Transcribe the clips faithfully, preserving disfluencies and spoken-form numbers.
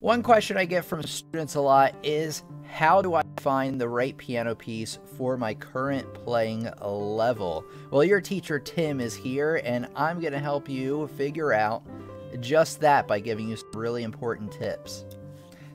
One question I get from students a lot is, how do I find the right piano piece for my current playing level? Well, your teacher Tim is here, and I'm going to help you figure out just that by giving you some really important tips.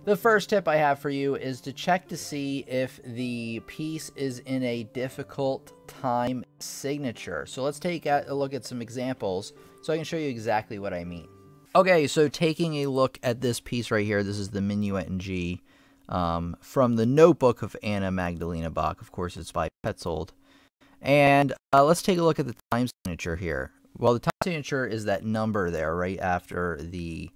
The first tip I have for you is to check to see if the piece is in a difficult time signature. So let's take a look at some examples so I can show you exactly what I mean. Okay, so taking a look at this piece right here, this is the Minuet in G um, from the Notebook of Anna Magdalena Bach. Of course, it's by Petzold. And uh, let's take a look at the time signature here. Well, the time signature is that number there right after the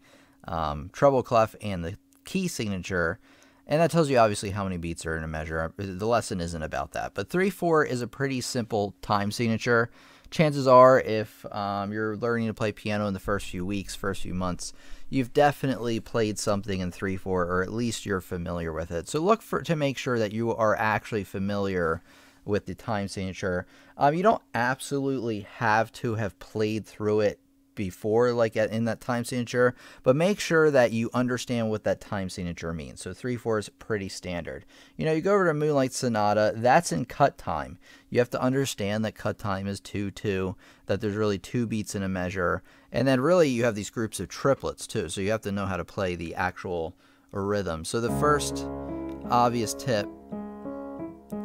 um, treble clef and the key signature, and that tells you obviously how many beats are in a measure. The lesson isn't about that, but three four is a pretty simple time signature. Chances are, if um, you're learning to play piano in the first few weeks, first few months, you've definitely played something in three four, or at least you're familiar with it. So look for to make sure that you are actually familiar with the time signature. Um, you don't absolutely have to have played through it before, like in that time signature, but make sure that you understand what that time signature means. So three four is pretty standard. You know, you go over to Moonlight Sonata, that's in cut time. You have to understand that cut time is two two, that there's really two beats in a measure, and then really you have these groups of triplets too, so you have to know how to play the actual rhythm. So the first obvious tip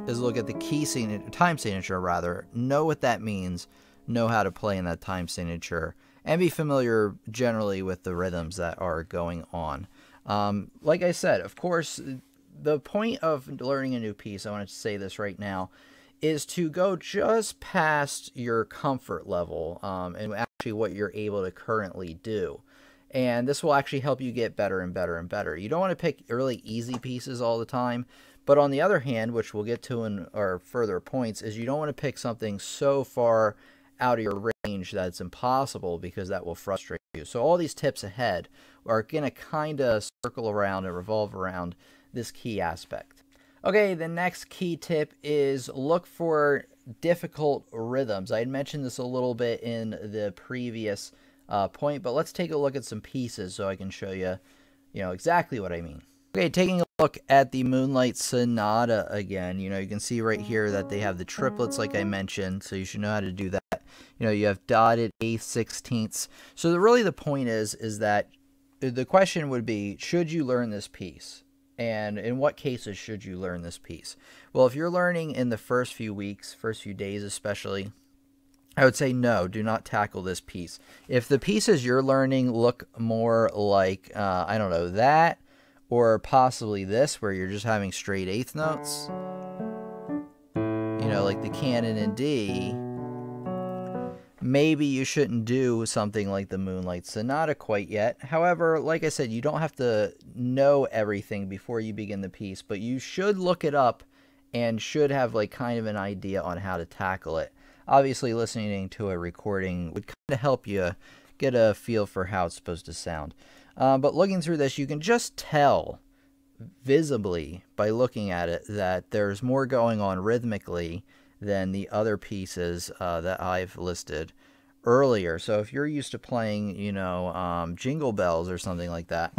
is look at the key signature, time signature rather, know what that means, know how to play in that time signature, and be familiar generally with the rhythms that are going on. Um, like I said, of course, the point of learning a new piece, I wanted to say this right now, is to go just past your comfort level um, and actually what you're able to currently do. And this will actually help you get better and better and better. You don't want to pick really easy pieces all the time. But on the other hand, which we'll get to in our further points, is you don't want to pick something so far out of your range that's impossible, because that will frustrate you. So all these tips ahead are going to kind of circle around and revolve around this key aspect. Okay, the next key tip is look for difficult rhythms. I had mentioned this a little bit in the previous uh, point, but let's take a look at some pieces so I can show you, you know, exactly what I mean. Okay, taking a look at the Moonlight Sonata again, you know, you can see right here that they have the triplets like I mentioned, so you should know how to do that. You know, you have dotted eighth, sixteenths. So the, really the point is, is that the question would be, should you learn this piece? And in what cases should you learn this piece? Well, if you're learning in the first few weeks, first few days especially, I would say no, do not tackle this piece. If the pieces you're learning look more like, uh, I don't know, that, or possibly this, where you're just having straight eighth notes, you know, like the Canon in D, maybe you shouldn't do something like the Moonlight Sonata quite yet. However, like I said, you don't have to know everything before you begin the piece, but you should look it up and should have like kind of an idea on how to tackle it. Obviously, listening to a recording would kind of help you get a feel for how it's supposed to sound. Uh, but looking through this, you can just tell visibly by looking at it that there's more going on rhythmically than the other pieces uh, that I've listed earlier. So if you're used to playing, you know, um, Jingle Bells or something like that,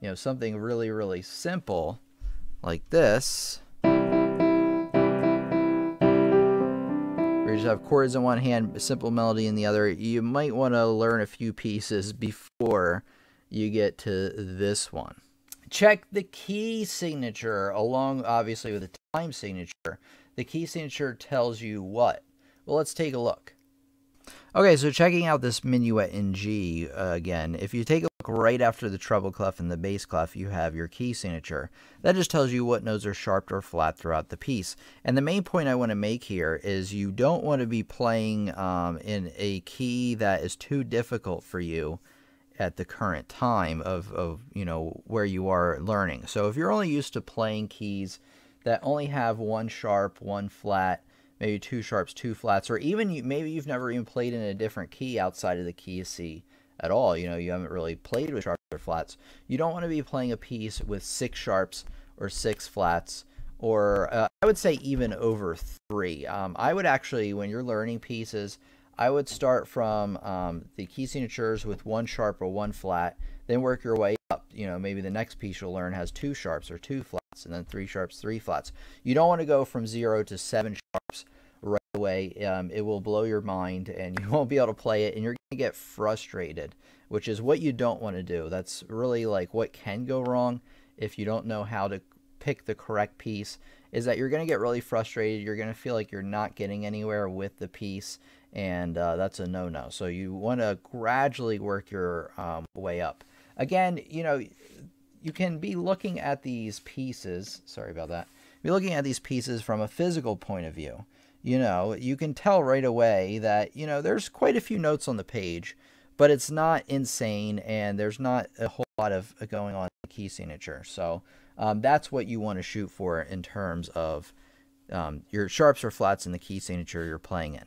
you know, something really, really simple like this, where you just have chords in one hand, simple melody in the other, you might want to learn a few pieces before you get to this one. Check the key signature along, obviously, with the time signature. The key signature tells you what? Well, let's take a look. Okay, so checking out this Minuet in G uh, again, if you take a look right after the treble clef and the bass clef, you have your key signature. That just tells you what notes are sharp or flat throughout the piece. And the main point I want to make here is you don't want to be playing um, in a key that is too difficult for you at the current time of, of, you know, where you are learning. So if you're only used to playing keys that only have one sharp, one flat, maybe two sharps, two flats, or even you, maybe you've never even played in a different key outside of the key of C at all. You know, you haven't really played with sharps or flats. You don't want to be playing a piece with six sharps or six flats, or uh, I would say even over three. Um, I would actually, when you're learning pieces, I would start from um, the key signatures with one sharp or one flat, Then work your way up. You know, maybe the next piece you'll learn has two sharps or two flats, and then three sharps, three flats. You don't want to go from zero to seven sharps right away. Um, it will blow your mind, and you won't be able to play it, and you're going to get frustrated, which is what you don't want to do. That's really like what can go wrong if you don't know how to pick the correct piece, is that you're going to get really frustrated. You're going to feel like you're not getting anywhere with the piece, and uh, that's a no-no. So you want to gradually work your um, way up. Again, you know, you can be looking at these pieces, sorry about that, be looking at these pieces from a physical point of view. You know, you can tell right away that, you know, there's quite a few notes on the page, but it's not insane, and there's not a whole lot of going on in the key signature. So um, that's what you want to shoot for in terms of um, your sharps or flats in the key signature you're playing in.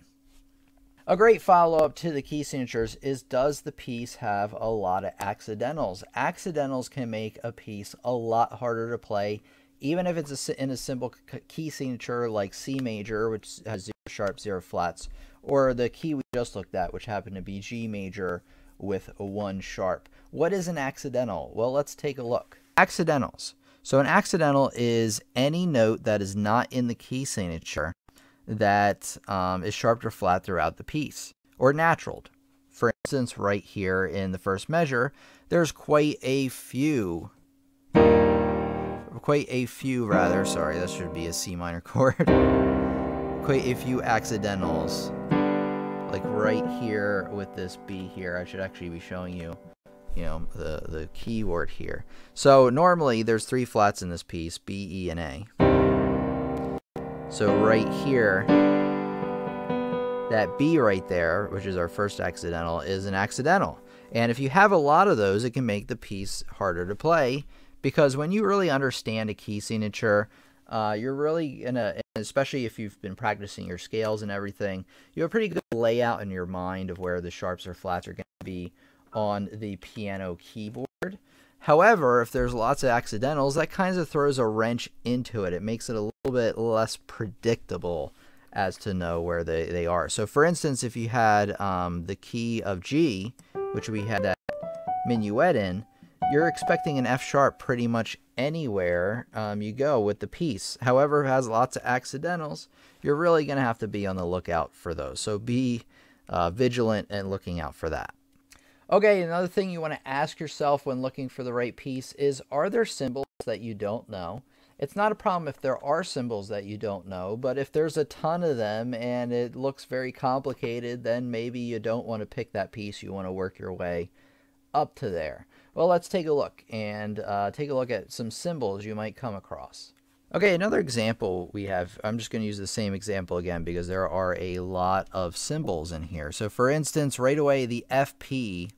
A great follow-up to the key signatures is, does the piece have a lot of accidentals? Accidentals can make a piece a lot harder to play, even if it's a, in a simple key signature like C major, which has zero sharp, zero flats, or the key we just looked at, which happened to be G major with one sharp. What is an accidental? Well, let's take a look. Accidentals. So an accidental is any note that is not in the key signature that um, is sharp or flat throughout the piece, or naturaled. For instance, right here in the first measure, there's quite a few, quite a few rather, sorry, that should be a C minor chord, quite a few accidentals, like right here with this B here. I should actually be showing you, you know, the, the keyword here. So normally there's three flats in this piece, B, E, and A. So right here, that B right there, which is our first accidental, is an accidental. And if you have a lot of those, it can make the piece harder to play, because when you really understand a key signature, uh, you're really in a, especially if you've been practicing your scales and everything, you have a pretty good layout in your mind of where the sharps or flats are going to be on the piano keyboard. However, if there's lots of accidentals, that kind of throws a wrench into it. It makes it a little bit less predictable as to know where they, they are. So for instance, if you had um, the key of G, which we had that minuet in, you're expecting an F sharp pretty much anywhere um, you go with the piece. However, it has lots of accidentals. You're really going to have to be on the lookout for those. So be uh, vigilant and looking out for that. Okay, another thing you want to ask yourself when looking for the right piece is, are there symbols that you don't know? It's not a problem if there are symbols that you don't know, but if there's a ton of them and it looks very complicated, then maybe you don't want to pick that piece. You want to work your way up to there. Well, let's take a look and uh, take a look at some symbols you might come across. Okay, another example we have, I'm just going to use the same example again because there are a lot of symbols in here. So for instance, right away, the F P,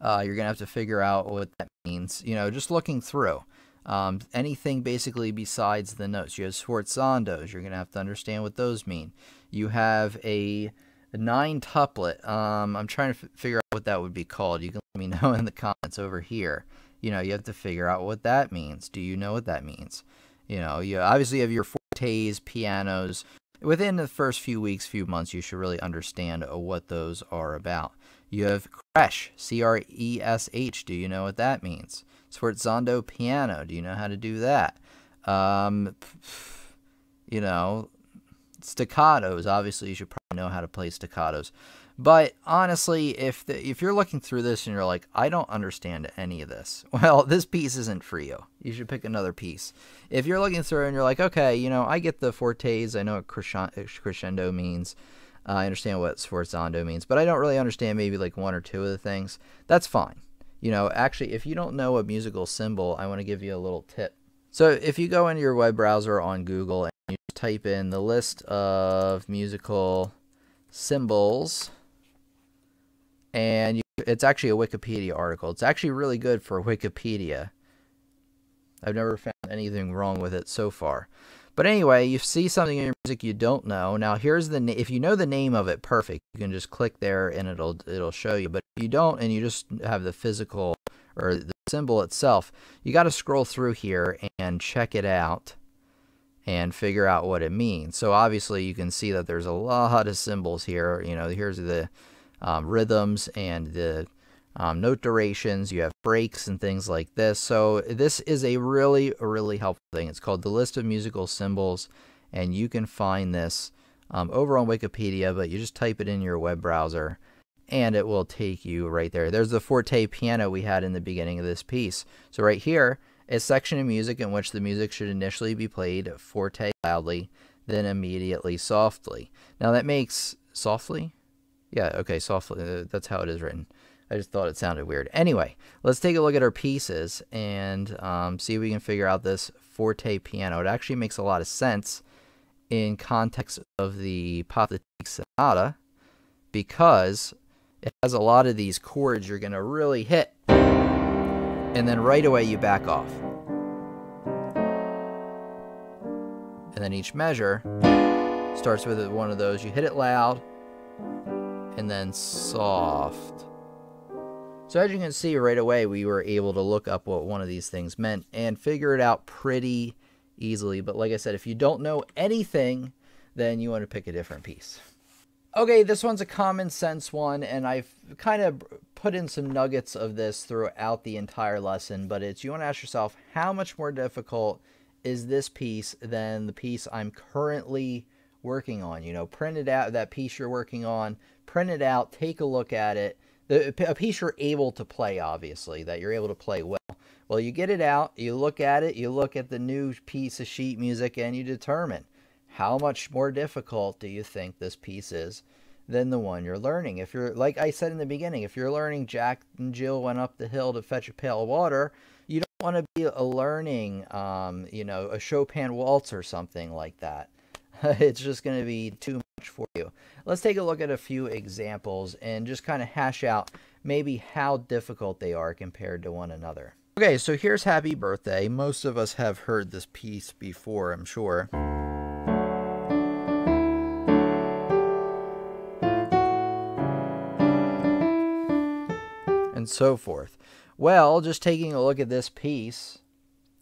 uh, you're going to have to figure out what that means, you know, just looking through. Um, anything basically besides the notes. You have sforzandos, you're going to have to understand what those mean. You have a nine tuplet. Um, I'm trying to f figure out what that would be called. You can let me know in the comments over here. You know, you have to figure out what that means. Do you know what that means? You know, you obviously have your fortes, pianos. Within the first few weeks, few months, you should really understand what those are about. You have cresh, C R E S H. Do you know what that means? Sforzando piano. Do you know how to do that? Um, you know, staccatos. Obviously, you should probably know how to play staccatos. But honestly, if the, if you're looking through this and you're like, I don't understand any of this, well, this piece isn't for you. You should pick another piece. If you're looking through and you're like, okay, you know, I get the fortes, I know what crescendo means, uh, I understand what sforzando means, but I don't really understand maybe like one or two of the things, that's fine. You know, actually, if you don't know a musical symbol, I want to give you a little tip. So if you go into your web browser on Google and you type in the list of musical symbols, and you, it's actually a Wikipedia article. It's actually really good for Wikipedia. I've never found anything wrong with it so far. But anyway, you see something in your music you don't know. Now here's the, if you know the name of it, perfect. You can just click there and it'll it'll show you. But if you don't and you just have the physical or the symbol itself, you got to scroll through here and check it out and figure out what it means. So obviously you can see that there's a lot of symbols here. You know, here's the Um, rhythms and the um, note durations, you have breaks and things like this. So this is a really, really helpful thing. It's called the List of Musical Symbols, and you can find this um, over on Wikipedia, but you just type it in your web browser and it will take you right there. There's the forte piano we had in the beginning of this piece. So right here, a section of music in which the music should initially be played forte loudly, then immediately softly. Now that makes softly? Yeah, okay, softly. That's how it is written. I just thought it sounded weird. Anyway, let's take a look at our pieces and um, see if we can figure out this forte piano. It actually makes a lot of sense in context of the Pathétique Sonata because it has a lot of these chords you're going to really hit, and then right away you back off. And then each measure starts with one of those. You hit it loud and then soft. So as you can see right away, we were able to look up what one of these things meant and figure it out pretty easily. But like I said, if you don't know anything, then you want to pick a different piece. Okay, this one's a common sense one, and I've kind of put in some nuggets of this throughout the entire lesson, but it's you want to ask yourself, how much more difficult is this piece than the piece I'm currently working on? You know, print it out, that piece you're working on, print it out, take a look at it. The, a piece you're able to play, obviously, that you're able to play well. Well, you get it out, you look at it, you look at the new piece of sheet music, and you determine, how much more difficult do you think this piece is than the one you're learning? If you're, like I said in the beginning, if you're learning Jack and Jill went up the hill to fetch a pail of water, you don't want to be a learning, um, you know, a Chopin waltz or something like that. It's just going to be too much for you. Let's take a look at a few examples and just kind of hash out maybe how difficult they are compared to one another. Okay, so here's Happy Birthday. Most of us have heard this piece before, I'm sure. So forth. Well, just taking a look at this piece,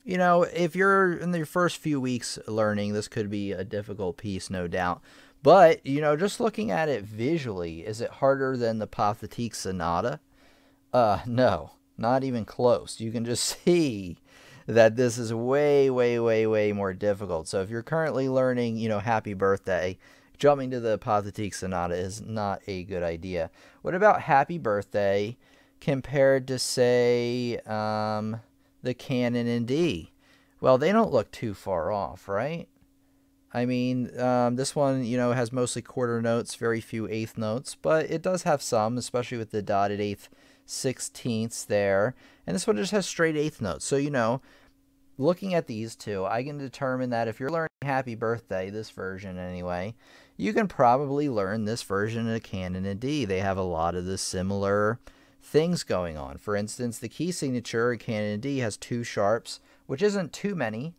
you know, if you're in your first few weeks learning, this could be a difficult piece, no doubt. But, you know, just looking at it visually, is it harder than the Pathétique Sonata? Uh, no, not even close. You can just see that this is way, way, way, way more difficult. So if you're currently learning, you know, Happy Birthday, jumping to the Pathétique Sonata is not a good idea. What about Happy Birthday compared to, say, um, the Canon in D? Well, they don't look too far off, right? I mean, um, this one, you know, has mostly quarter notes, very few eighth notes, but it does have some, especially with the dotted eighth sixteenths there. And this one just has straight eighth notes. So, you know, looking at these two, I can determine that if you're learning Happy Birthday, this version anyway, you can probably learn this version of Canon in D. They have a lot of the similar things going on. For instance, the key signature in Canon in D has two sharps, which isn't too many,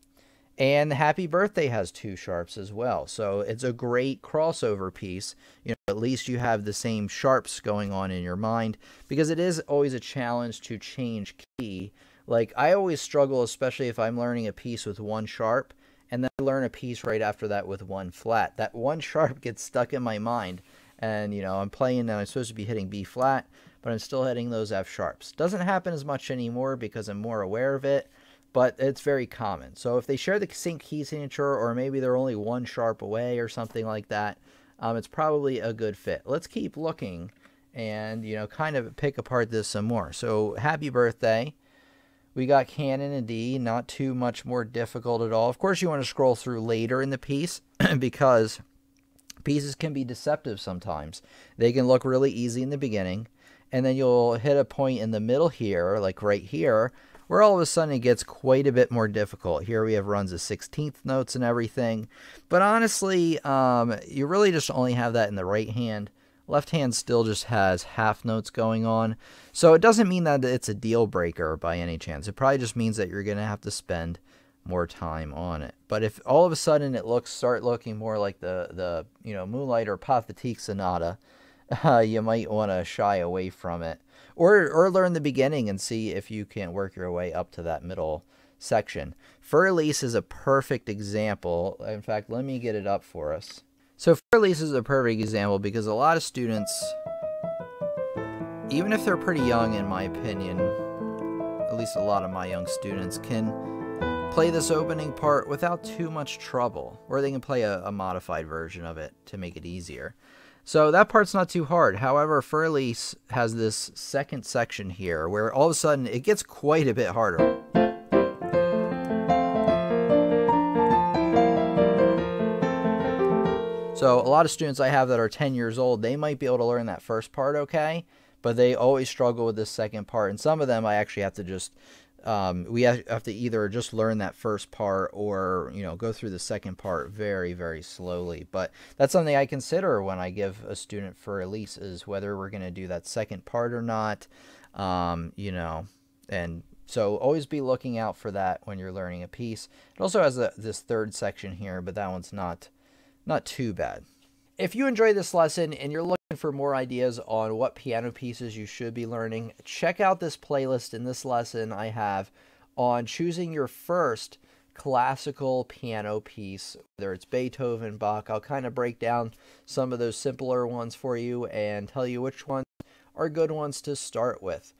and Happy Birthday has two sharps as well. So it's a great crossover piece. You know, at least you have the same sharps going on in your mind, because it is always a challenge to change key. Like, I always struggle, especially if I'm learning a piece with one sharp, and then I learn a piece right after that with one flat. That one sharp gets stuck in my mind, and, you know, I'm playing and I'm supposed to be hitting B flat, but I'm still hitting those F sharps. Doesn't happen as much anymore because I'm more aware of it, but it's very common. So if they share the same key signature, or maybe they're only one sharp away or something like that, um, it's probably a good fit. Let's keep looking and, you know, kind of pick apart this some more. So Happy Birthday, we got Canon in D, not too much more difficult at all. Of course, you want to scroll through later in the piece because pieces can be deceptive sometimes. They can look really easy in the beginning, and then you'll hit a point in the middle here, like right here, where all of a sudden it gets quite a bit more difficult. Here we have runs of sixteenth notes and everything. But honestly, um, you really just only have that in the right hand. Left hand still just has half notes going on. So it doesn't mean that it's a deal breaker by any chance. It probably just means that you're going to have to spend more time on it. But if all of a sudden it looks start looking more like the, the you know, Moonlight or Pathétique Sonata, Uh, you might want to shy away from it, or or learn the beginning and see if you can't work your way up to that middle section. Für Elise is a perfect example. In fact, let me get it up for us. So Für Elise is a perfect example because a lot of students even if they're pretty young, in my opinion, at least a lot of my young students can play this opening part without too much trouble, or they can play a, a modified version of it to make it easier. So that part's not too hard. However, Für Elise has this second section here where all of a sudden it gets quite a bit harder. So a lot of students I have that are ten years old, they might be able to learn that first part okay, but they always struggle with this second part. And some of them I actually have to just, um, we have to either just learn that first part or, you know, go through the second part very, very slowly. But that's something I consider when I give a student Für Elise, is whether we're going to do that second part or not, um, you know, and so always be looking out for that when you're learning a piece. It also has a, this third section here, but that one's not... not too bad. If you enjoyed this lesson and you're looking for more ideas on what piano pieces you should be learning, check out this playlist in this lesson I have on choosing your first classical piano piece, whether it's Beethoven, Bach. I'll kind of break down some of those simpler ones for you and tell you which ones are good ones to start with.